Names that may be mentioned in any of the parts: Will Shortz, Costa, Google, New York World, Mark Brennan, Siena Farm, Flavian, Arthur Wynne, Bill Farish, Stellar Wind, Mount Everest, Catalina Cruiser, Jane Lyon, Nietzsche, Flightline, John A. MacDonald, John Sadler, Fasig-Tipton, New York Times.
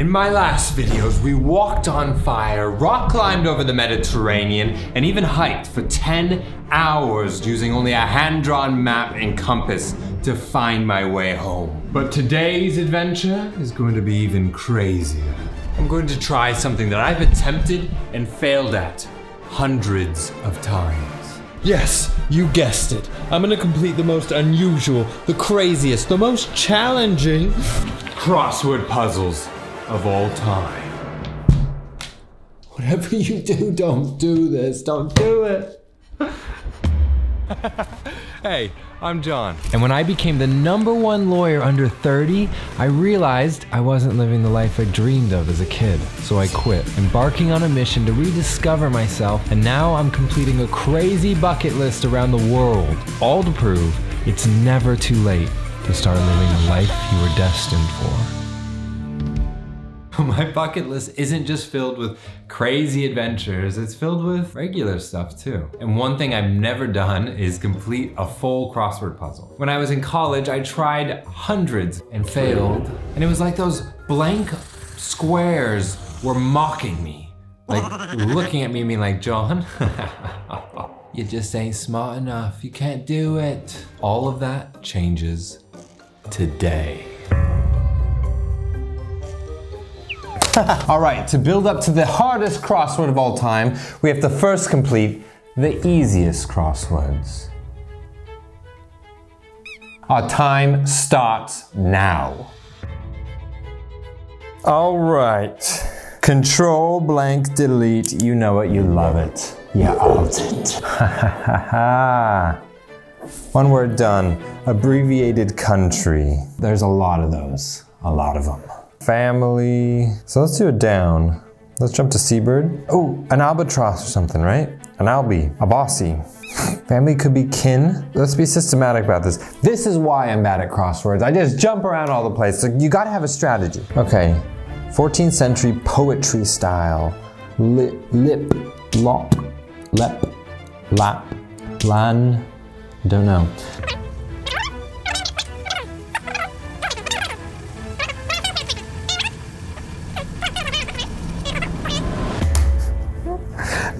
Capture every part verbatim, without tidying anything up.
In my last videos, we walked on fire, rock climbed over the Mediterranean, and even hiked for ten hours using only a hand-drawn map and compass to find my way home. But today's adventure is going to be even crazier. I'm going to try something that I've attempted and failed at hundreds of times. Yes, you guessed it. I'm gonna complete the most unusual, the craziest, the most challenging crossword puzzles of all time. Whatever you do, don't do this. Don't do it. Hey, I'm John. And when I became the number one lawyer under thirty, I realized I wasn't living the life I dreamed of as a kid. So I quit, embarking on a mission to rediscover myself, and now I'm completing a crazy bucket list around the world, all to prove it's never too late to start living the life you were destined for. My bucket list isn't just filled with crazy adventures, it's filled with regular stuff too. And one thing I've never done is complete a full crossword puzzle. When I was in college, I tried hundreds and failed. And it was like those blank squares were mocking me. Like looking at me and being like, John, you just ain't smart enough. You can't do it. All of that changes today. All right, to build up to the hardest crossword of all time, we have to first complete the easiest crosswords. Our time starts now. All right. Control, blank, delete. You know it, you love it. You owned it. Ha ha ha. One word done. Abbreviated country. There's a lot of those. A lot of them. Family. So let's do a down. Let's jump to seabird. Oh, an albatross or something, right? An albie, a bossy. Family could be kin. Let's be systematic about this. This is why I'm bad at crosswords. I just jump around all the place. So you gotta have a strategy. Okay, fourteenth century poetry style. Lip, lip, lop, lep, lap, lan, don't know.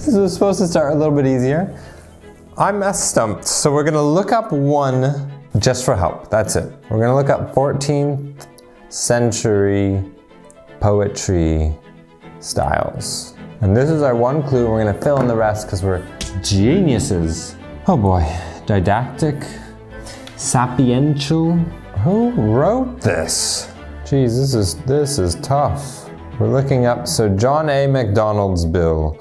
This was supposed to start a little bit easier. I'm stumped, so we're gonna look up one just for help, that's it. We're gonna look up fourteenth century poetry styles. And this is our one clue, we're gonna fill in the rest because we're geniuses. Oh boy, didactic, sapiential. Who wrote this? Jeez, this is, this is tough. We're looking up, so John A. MacDonald's bill.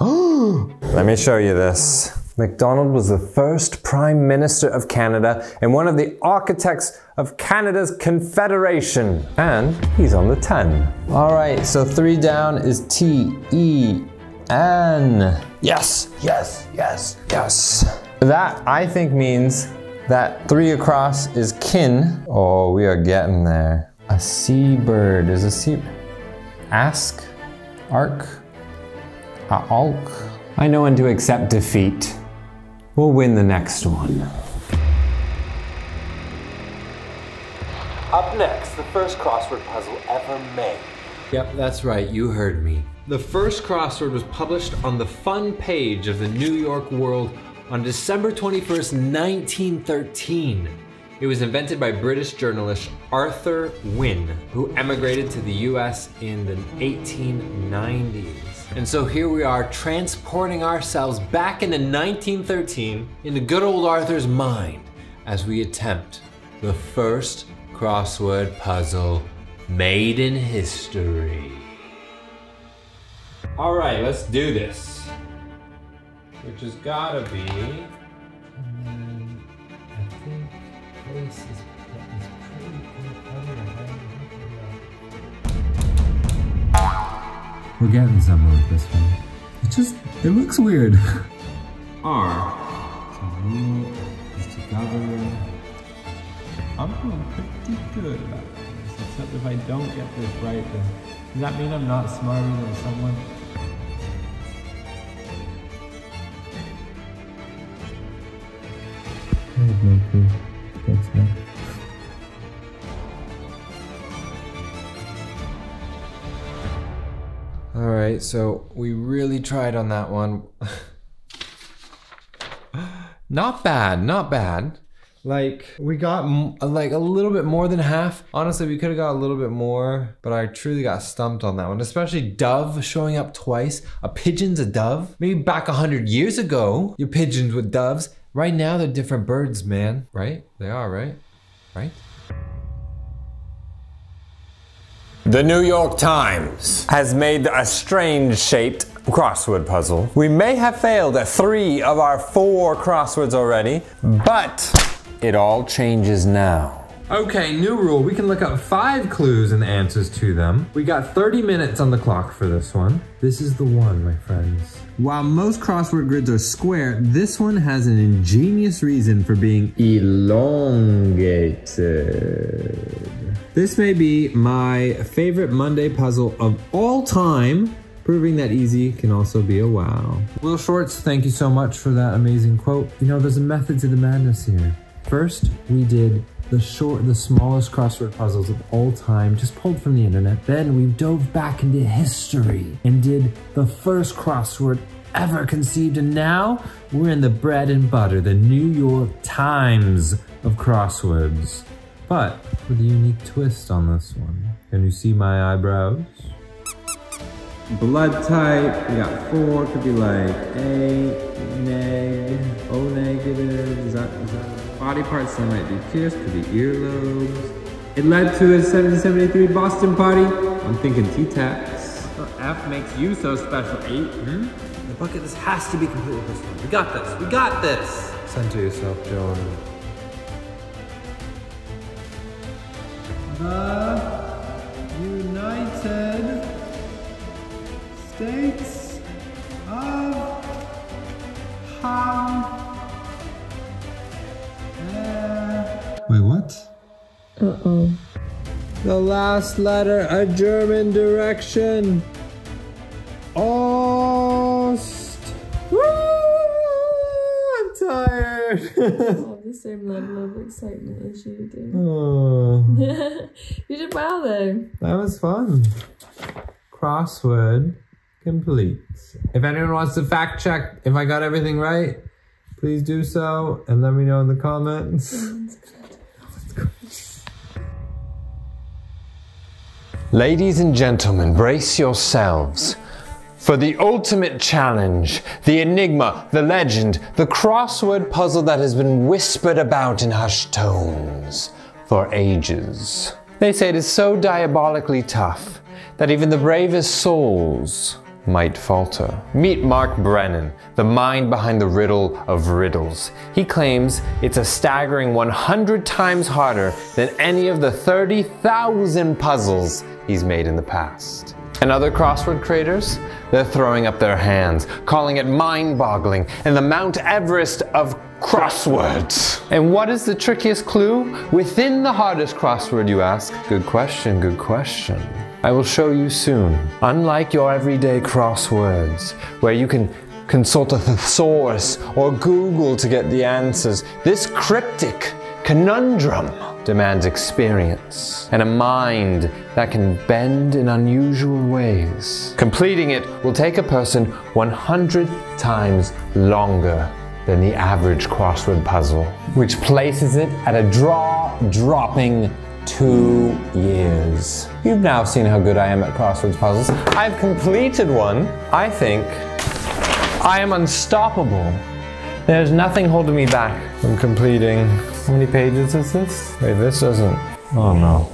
Let me show you this. MacDonald was the first Prime Minister of Canada and one of the architects of Canada's Confederation. And he's on the ten. All right, so three down is T E N. Yes, yes, yes, yes. That, I think, means that three across is kin. Oh, we are getting there. A seabird is a seabird. Ask, arc, a-alk. I know when to accept defeat. We'll win the next one. Up next, the first crossword puzzle ever made. Yep, that's right, you heard me. The first crossword was published on the fun page of the New York World on December twenty-first, nineteen thirteen. It was invented by British journalist Arthur Wynne, who emigrated to the U S in the eighteen nineties. And so here we are, transporting ourselves back into nineteen thirteen, into good old Arthur's mind, as we attempt the first crossword puzzle made in history. All right, let's do this. Which has gotta be... This is, this is pretty good. We're getting somewhere with this one. It just, it looks weird. R. To rule is to govern. I'm feeling pretty good about this, except if I don't get this right, then does that mean I'm not smarter than someone? I have no clue. Thanks, man. All right, so we really tried on that one. Not bad, not bad. Like, we got m like a little bit more than half. Honestly, we could have got a little bit more, but I truly got stumped on that one, especially dove showing up twice. A pigeon's a dove. Maybe back a hundred years ago, your pigeons were doves. Right now, they're different birds, man. Right? They are, right? Right? The New York Times has made a strange-shaped crossword puzzle. We may have failed at three of our four crosswords already, but it all changes now. Okay, new rule. We can look up five clues and answers to them. We got thirty minutes on the clock for this one. This is the one, my friends. While most crossword grids are square, this one has an ingenious reason for being elongated. This may be my favorite Monday puzzle of all time, proving that easy can also be a wow. Will Shortz, thank you so much for that amazing quote. You know, there's a method to the madness here. First, we did the short, the smallest crossword puzzles of all time, just pulled from the internet. Then we dove back into history and did the first crossword ever conceived. And now we're in the bread and butter, the New York Times of crosswords, but with a unique twist on this one. Can you see my eyebrows? Blood type, we got four, could be like A, neg, O negative, za, za. Body parts that might be pierced, could be earlobes. It led to a seventeen seventy-three Boston party. I'm thinking T-Tax. F makes you so special. Eight, hmm? The bucket, this has to be complete with this one. We got this, we got this! Center yourself, Joan. The United States of Ham. Wait, what? Uh-oh. The last letter, a German direction. Ost. Woo! I'm tired. Oh, the same level of excitement as you do. Oh. You did well, though. That was fun. Crossword complete. If anyone wants to fact check if I got everything right, please do so and let me know in the comments. Ladies and gentlemen, brace yourselves for the ultimate challenge, the enigma, the legend, the crossword puzzle that has been whispered about in hushed tones for ages. They say it is so diabolically tough that even the bravest souls might falter. Meet Mark Brennan, the mind behind the riddle of riddles. He claims it's a staggering one hundred times harder than any of the thirty thousand puzzles he's made in the past. And other crossword creators? They're throwing up their hands, calling it mind-boggling and the Mount Everest of crosswords. And what is the trickiest clue within the hardest crossword, you ask? Good question, good question. I will show you soon. Unlike your everyday crosswords, where you can consult a thesaurus or Google to get the answers, this cryptic conundrum demands experience and a mind that can bend in unusual ways. Completing it will take a person one hundred times longer than the average crossword puzzle, which places it at a jaw-dropping Two years. You've now seen how good I am at crosswords puzzles. I've completed one. I think I am unstoppable. There's nothing holding me back from completing. How many pages is this? Wait, this doesn't. Oh no.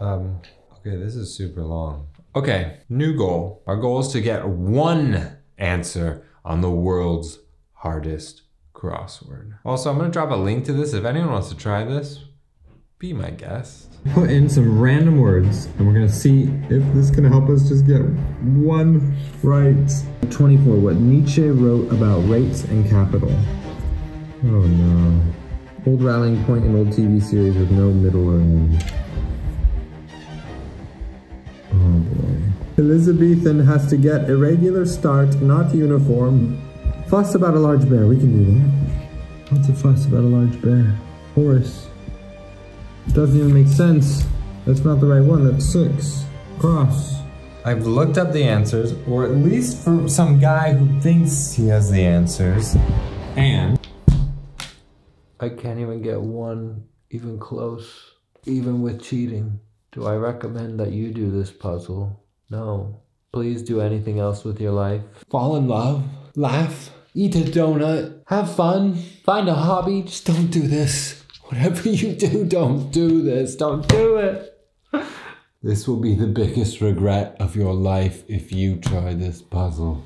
Um, okay, this is super long. Okay, new goal. Our goal is to get one answer on the world's hardest crossword. Also, I'm gonna drop a link to this if anyone wants to try this. Be my guest. Put in some random words and we're gonna see if this can help us just get one right. twenty-four, what Nietzsche wrote about rates and capital. Oh no. Old rallying point in old T V series with no middle or end. Oh boy. Elizabethan has to get irregular start, not uniform. Fuss about a large bear, we can do that. Lots of fuss about a large bear. Horse. Doesn't even make sense. That's not the right one. That's six. Cross. I've looked up the answers, or at least for some guy who thinks he has the answers, and I can't even get one even close, even with cheating. Do I recommend that you do this puzzle? No. Please do anything else with your life. Fall in love, laugh, eat a donut, have fun, find a hobby, just don't do this. Whatever you do, don't do this, don't do it. This will be the biggest regret of your life if you try this puzzle.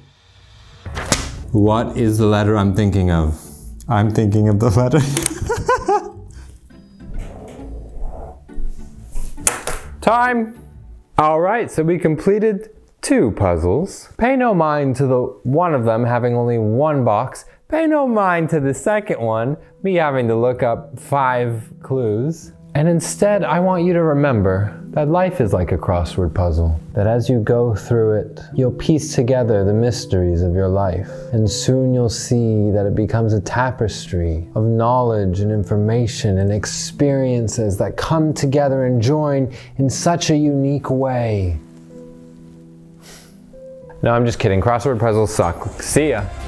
What is the letter I'm thinking of? I'm thinking of the letter. Time! All right, so we completed two puzzles. Pay no mind to the one of them having only one box. Pay no mind to the second one, me having to look up five clues. And instead, I want you to remember that life is like a crossword puzzle, that as you go through it, you'll piece together the mysteries of your life, and soon you'll see that it becomes a tapestry of knowledge and information and experiences that come together and join in such a unique way. No, I'm just kidding. Crossword puzzles suck. See ya.